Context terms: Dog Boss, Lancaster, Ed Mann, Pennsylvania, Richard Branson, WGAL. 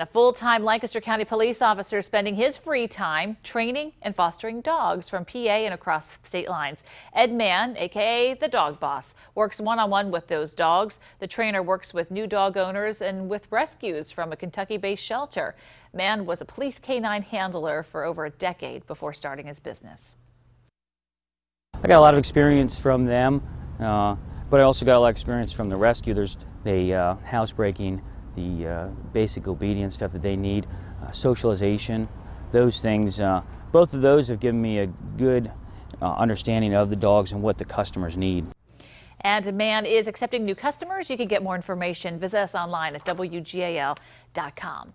And a full-time Lancaster County police officer spending his free time training and fostering dogs from PA and across state lines. Ed Mann, a.k.a. the Dog Boss, works one-on-one with those dogs. The trainer works with new dog owners and with rescues from a Kentucky-based shelter. Mann was a police canine handler for over a decade before starting his business. I got a lot of experience from them, but I also got a lot of experience from the rescue. There's the housebreaking, the basic obedience stuff that they need, socialization, those things. Both of those have given me a good understanding of the dogs and what the customers need. And Mann is accepting new customers. You can get more information. Visit us online at WGAL.com.